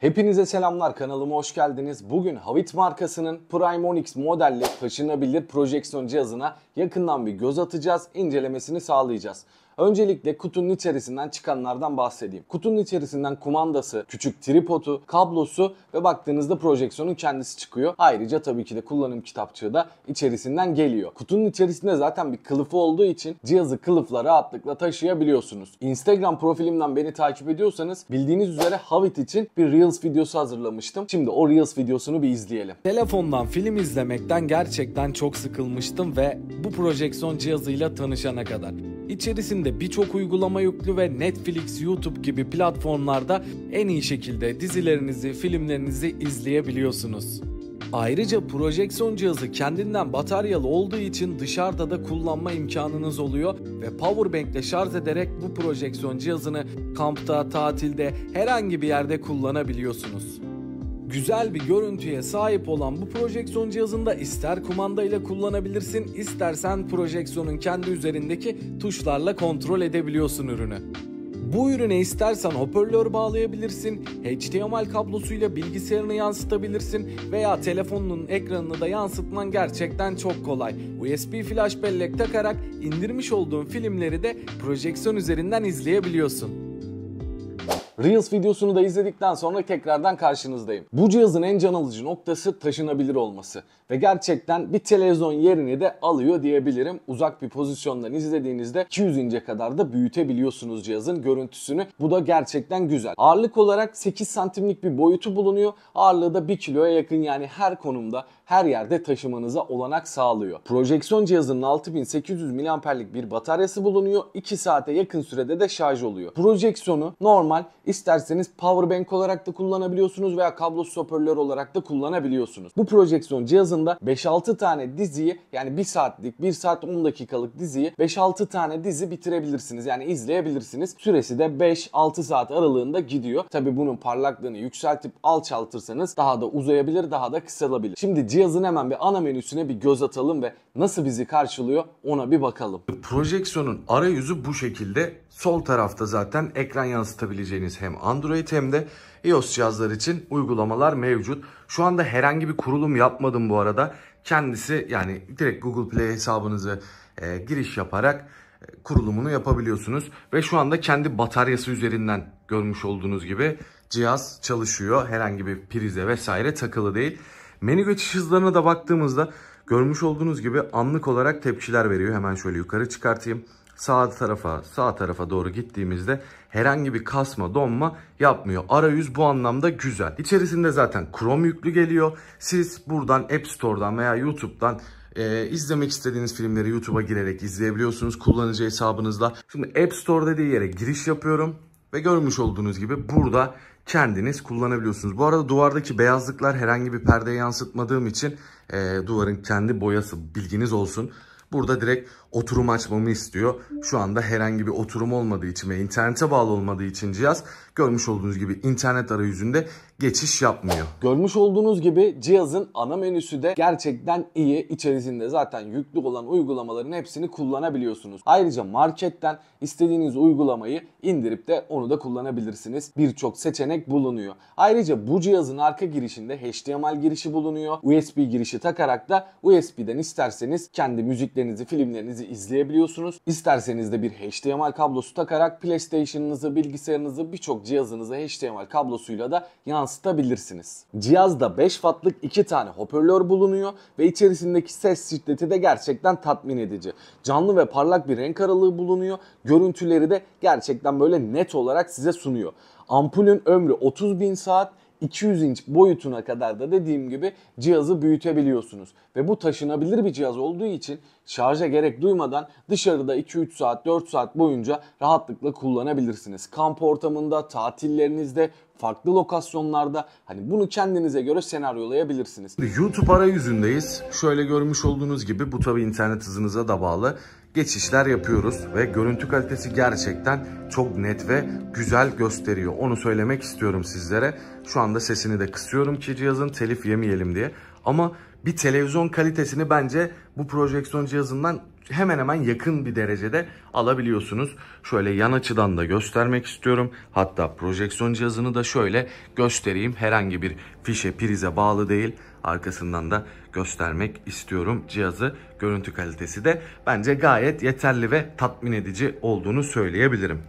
Hepinize selamlar, kanalıma hoş geldiniz. Bugün Havit markasının Prime Onyx modelli taşınabilir projeksiyon cihazına yakından bir göz atacağız, incelemesini sağlayacağız. Öncelikle kutunun içerisinden çıkanlardan bahsedeyim. Kutunun içerisinden kumandası, küçük tripodu, kablosu ve baktığınızda projeksiyonun kendisi çıkıyor. Ayrıca tabii ki de kullanım kitapçığı da içerisinden geliyor. Kutunun içerisinde zaten bir kılıfı olduğu için cihazı kılıfla rahatlıkla taşıyabiliyorsunuz. Instagram profilimden beni takip ediyorsanız bildiğiniz üzere Havit için bir Reels videosu hazırlamıştım. Şimdi o Reels videosunu bir izleyelim. Telefondan film izlemekten gerçekten çok sıkılmıştım ve bu projeksiyon cihazıyla tanışana kadar. İçerisinde birçok uygulama yüklü ve Netflix, YouTube gibi platformlarda en iyi şekilde dizilerinizi, filmlerinizi izleyebiliyorsunuz. Ayrıca projeksiyon cihazı kendinden bataryalı olduğu için dışarıda da kullanma imkanınız oluyor ve powerbank ile şarj ederek bu projeksiyon cihazını kampta, tatilde, herhangi bir yerde kullanabiliyorsunuz. Güzel bir görüntüye sahip olan bu projeksiyon cihazında ister kumandayla kullanabilirsin, istersen projeksiyonun kendi üzerindeki tuşlarla kontrol edebiliyorsun ürünü. Bu ürüne istersen hoparlör bağlayabilirsin, HDMI kablosuyla bilgisayarını yansıtabilirsin veya telefonunun ekranını da yansıtman gerçekten çok kolay. USB flash bellek takarak indirmiş olduğun filmleri de projeksiyon üzerinden izleyebiliyorsun. Reels videosunu da izledikten sonra tekrardan karşınızdayım. Bu cihazın en can alıcı noktası taşınabilir olması ve gerçekten bir televizyon yerini de alıyor diyebilirim. Uzak bir pozisyondan izlediğinizde 200 ince kadar da büyütebiliyorsunuz cihazın görüntüsünü. Bu da gerçekten güzel. Ağırlık olarak 8 santimlik bir boyutu bulunuyor. Ağırlığı da 1 kiloya yakın, yani her konumda, her yerde taşımanıza olanak sağlıyor. Projeksiyon cihazının 6800 mAh'lik bir bataryası bulunuyor. 2 saate yakın sürede de şarj oluyor. Projeksiyonu normal, İsterseniz powerbank olarak da kullanabiliyorsunuz veya kablosuz hoparlör olarak da kullanabiliyorsunuz. Bu projeksiyon cihazında 5-6 tane diziyi, yani 1 saatlik, 1 saat 10 dakikalık diziyi 5-6 tane dizi bitirebilirsiniz. Yani izleyebilirsiniz. Süresi de 5-6 saat aralığında gidiyor. Tabii bunun parlaklığını yükseltip alçaltırsanız daha da uzayabilir, daha da kısalabilir. Şimdi cihazın hemen bir ana menüsüne bir göz atalım ve nasıl bizi karşılıyor ona bir bakalım. Projeksiyonun arayüzü bu şekilde. Sol tarafta zaten ekran yansıtabileceğiniz hem Android hem de iOS cihazlar için uygulamalar mevcut. Şu anda herhangi bir kurulum yapmadım bu arada. Kendisi, yani direkt Google Play hesabınızı giriş yaparak kurulumunu yapabiliyorsunuz. Ve şu anda kendi bataryası üzerinden görmüş olduğunuz gibi cihaz çalışıyor. Herhangi bir prize vesaire takılı değil. Menü geçiş hızlarına da baktığımızda görmüş olduğunuz gibi anlık olarak tepkiler veriyor. Hemen şöyle yukarı çıkartayım. Sağ tarafa doğru gittiğimizde herhangi bir kasma, donma yapmıyor. Arayüz bu anlamda güzel. İçerisinde zaten Chrome yüklü geliyor. Siz buradan App Store'dan veya YouTube'dan izlemek istediğiniz filmleri YouTube'a girerek izleyebiliyorsunuz kullanıcı hesabınızla. Şimdi App Store dediği yere giriş yapıyorum ve görmüş olduğunuz gibi burada kendiniz kullanabiliyorsunuz. Bu arada duvardaki beyazlıklar herhangi bir perdeye yansıtmadığım için duvarın kendi boyası, bilginiz olsun. Burada direkt oturum açmamı istiyor. Şu anda herhangi bir oturum olmadığı için ve internete bağlı olmadığı için cihaz görmüş olduğunuz gibi internet arayüzünde geçiş yapmıyor. Görmüş olduğunuz gibi cihazın ana menüsü de gerçekten iyi. İçerisinde zaten yüklü olan uygulamaların hepsini kullanabiliyorsunuz. Ayrıca marketten istediğiniz uygulamayı indirip de onu da kullanabilirsiniz. Birçok seçenek bulunuyor. Ayrıca bu cihazın arka girişinde HDMI girişi bulunuyor. USB girişi takarak da USB'den isterseniz kendi müziklerinizi, filmlerinizi izleyebiliyorsunuz. İsterseniz de bir HDMI kablosu takarak PlayStation'ınızı, bilgisayarınızı, birçok cihazınıza HDMI kablosuyla da yansıtabilirsiniz. Cihazda 5 wattlık 2 tane hoparlör bulunuyor ve içerisindeki ses şiddeti de gerçekten tatmin edici. Canlı ve parlak bir renk aralığı bulunuyor. Görüntüleri de gerçekten böyle net olarak size sunuyor. Ampulün ömrü 30.000 saat. 200 inç boyutuna kadar da dediğim gibi cihazı büyütebiliyorsunuz. Ve bu taşınabilir bir cihaz olduğu için şarja gerek duymadan dışarıda 2-3 saat, 4 saat boyunca rahatlıkla kullanabilirsiniz. Kamp ortamında, tatillerinizde, farklı lokasyonlarda, hani bunu kendinize göre senaryolayabilirsiniz. YouTube arayüzündeyiz. Şöyle görmüş olduğunuz gibi bu tabi internet hızınıza da bağlı. Geçişler yapıyoruz ve görüntü kalitesi gerçekten çok net ve güzel gösteriyor. Onu söylemek istiyorum sizlere. Şu anda sesini de kısıyorum ki cihazın telif yemeyelim diye. Ama bir televizyon kalitesini bence bu projeksiyon cihazından hemen hemen yakın bir derecede alabiliyorsunuz. Şöyle yan açıdan da göstermek istiyorum. Hatta projeksiyon cihazını da şöyle göstereyim. Herhangi bir fişe, prize bağlı değil. Arkasından da göstermek istiyorum cihazı. Görüntü kalitesi de bence gayet yeterli ve tatmin edici olduğunu söyleyebilirim.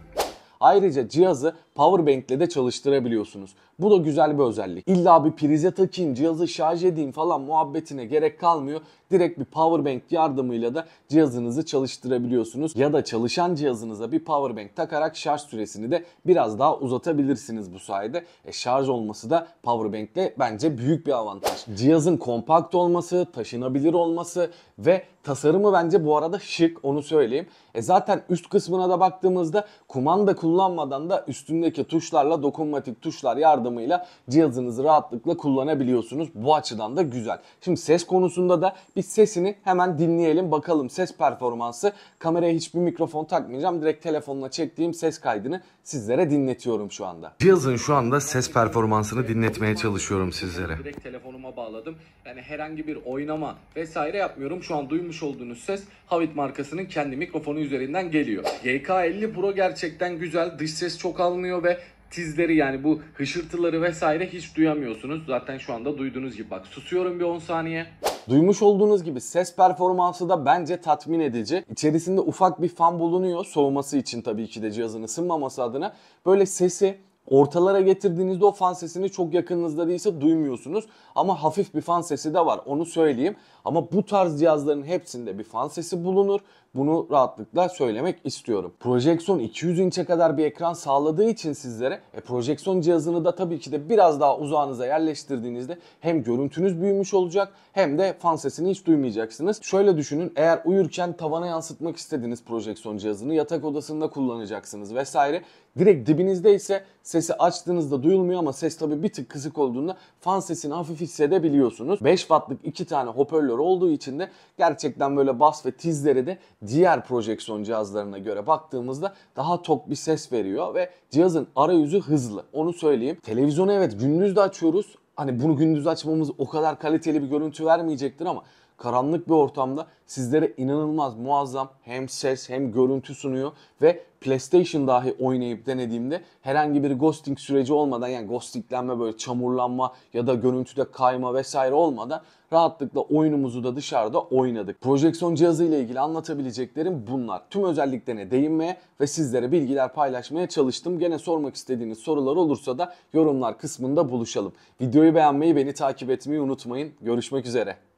Ayrıca cihazı powerbank ile de çalıştırabiliyorsunuz. Bu da güzel bir özellik. İlla bir prize takayım, cihazı şarj edeyim falan muhabbetine gerek kalmıyor. Direkt bir powerbank yardımıyla da cihazınızı çalıştırabiliyorsunuz. Ya da çalışan cihazınıza bir powerbank takarak şarj süresini de biraz daha uzatabilirsiniz bu sayede. Şarj olması da powerbank ile bence büyük bir avantaj. Cihazın kompakt olması, taşınabilir olması ve tasarımı bence bu arada şık, onu söyleyeyim. Zaten üst kısmına da baktığımızda kumanda kullanmadan da üstündeki tuşlarla, dokunmatik tuşlar yardımıyla cihazınızı rahatlıkla kullanabiliyorsunuz. Bu açıdan da güzel. Şimdi ses konusunda da bir sesini hemen dinleyelim. Bakalım ses performansı. Kameraya hiçbir mikrofon takmayacağım. Direkt telefonla çektiğim ses kaydını sizlere dinletiyorum şu anda. Cihazın şu anda ses performansını dinletmeye çalışıyorum sizlere. Direkt telefonuma bağladım. Yani herhangi bir oynama vesaire yapmıyorum. Şu an duymuş olduğunuz ses Havit markasının kendi mikrofonu üzerinden geliyor. YK50 Pro gerçekten güzel. Dış ses çok alınıyor ve tizleri, yani bu hışırtıları vesaire hiç duyamıyorsunuz. Zaten şu anda duyduğunuz gibi, bak susuyorum bir 10 saniye. Duymuş olduğunuz gibi ses performansı da bence tatmin edici. İçerisinde ufak bir fan bulunuyor, soğuması için tabii ki de, cihazın ısınmaması adına. Böyle sesi ortalara getirdiğinizde o fan sesini çok yakınınızda değilse duymuyorsunuz. Ama hafif bir fan sesi de var, onu söyleyeyim. Ama bu tarz cihazların hepsinde bir fan sesi bulunur. Bunu rahatlıkla söylemek istiyorum. Projeksiyon 200 inçe kadar bir ekran sağladığı için sizlere projeksiyon cihazını da tabii ki de biraz daha uzağınıza yerleştirdiğinizde hem görüntünüz büyümüş olacak hem de fan sesini hiç duymayacaksınız. Şöyle düşünün, eğer uyurken tavana yansıtmak istediğiniz projeksiyon cihazını yatak odasında kullanacaksınız vesaire. Direkt dibinizde ise sesi açtığınızda duyulmuyor ama ses tabii bir tık kısık olduğunda fan sesini hafif hissedebiliyorsunuz. 5 wattlık 2 tane hoparlör olduğu için de gerçekten böyle bas ve tizleri de diğer projeksiyon cihazlarına göre baktığımızda daha tok bir ses veriyor ve cihazın arayüzü hızlı, onu söyleyeyim. Televizyonu evet gündüz de açıyoruz. Hani bunu gündüz açmamız o kadar kaliteli bir görüntü vermeyecektir ama karanlık bir ortamda sizlere inanılmaz muazzam hem ses hem görüntü sunuyor ve PlayStation dahi oynayıp denediğimde herhangi bir ghosting süreci olmadan, yani ghostinglenme, böyle çamurlanma ya da görüntüde kayma vesaire olmadan rahatlıkla oyunumuzu da dışarıda oynadık. Projeksiyon cihazı ile ilgili anlatabileceklerim bunlar. Tüm özelliklerine değinmeye ve sizlere bilgiler paylaşmaya çalıştım. Gene sormak istediğiniz sorular olursa da yorumlar kısmında buluşalım. Videoyu beğenmeyi, beni takip etmeyi unutmayın. Görüşmek üzere.